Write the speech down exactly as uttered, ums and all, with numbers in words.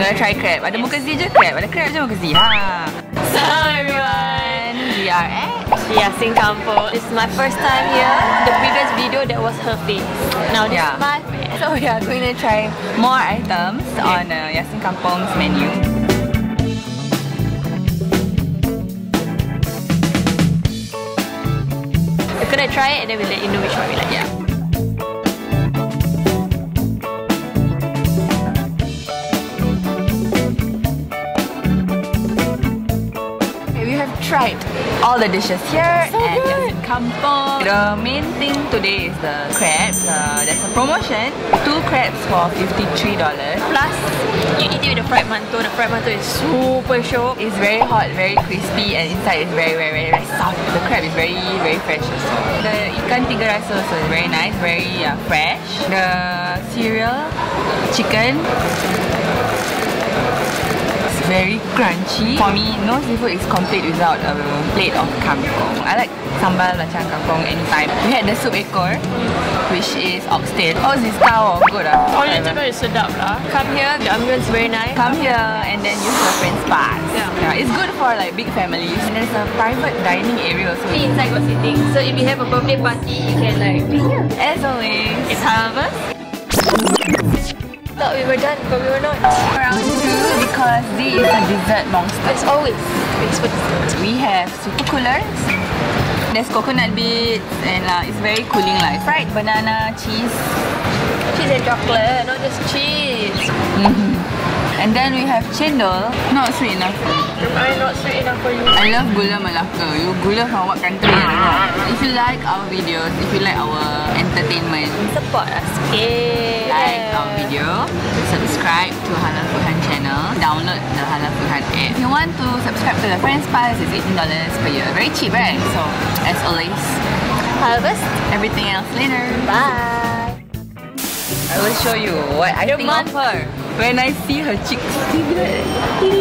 gonna try crab. Ada muka Z je crab. Ada crab je muka Z. Ha. So everyone, we are at Yassin Kampung. It's my first time here. The previous video that was her face. Now this yeah. is my face. So we are going to try more items okay. on uh, Yassin Kampung's menu. We're gonna try it and then we'll let you know which one we like. Yeah. Tried all the dishes here so at Yassin Kampung. The main thing today is the crabs. Uh, there's a promotion, two crabs for fifty-three dollars. Plus, you eat it with the fried mantou. The fried mantou is super shiok. It's very hot, very crispy, and inside is very, very, very, very soft. The crab is very, very fresh. Also. The ikan tiga rasa also is very nice, very uh, fresh. The cereal, chicken. Very crunchy. For me, no seafood is complete without a plate of kangkong. I like sambal belacan kangkong anytime. We had the soup ekor, which is oxtail. Oh, this cow good ah. Oh, it's very sedap lah. Come here, the ambience is very nice. Come here and then use your friend's pass. Yeah. yeah, it's good for like big families. And there's a private dining area also. Inside got seating. So if you have a birthday party, you can like be here. As always, it's harvest. Thought we were done, but we were not. Round two because Z is a dessert monster. As always, we have super coolers. There's coconut bits and uh, it's very cooling like fried banana, cheese, cheese and chocolate, not just cheese. Mm-hmm. And then we have chendol. Not sweet enough. Am I not sweet enough for you? I love gula Melaka. You gula from what country? I don't know. If you like our videos, if you like our entertainment, support us. Okay. Like our video, subscribe to Halal Food Hunt channel, download the Halal Food Hunt app. If you want to subscribe to the Friends Pass, it's eighteen dollars per year. Very cheap, right? So, as always, harvest everything else later. Bye! I will show you what I think of her when I see her cheeks.